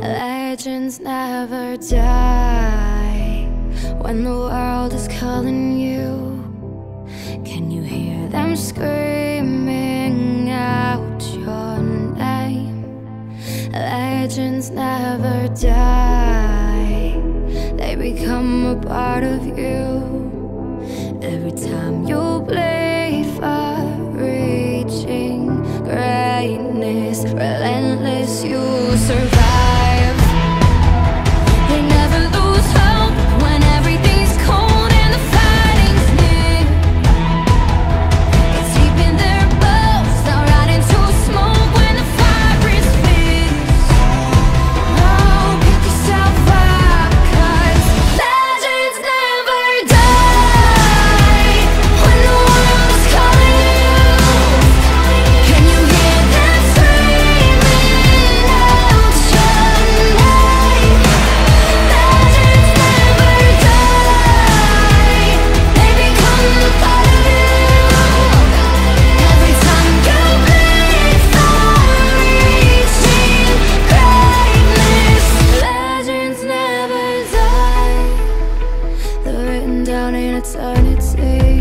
Legends never die when the world is calling you. Can you hear them screaming out your name? Legends never die, they become a part of you. Every time you play for reaching greatness, relentless, you survive. They never lose hope when everything's cold. Down in eternity.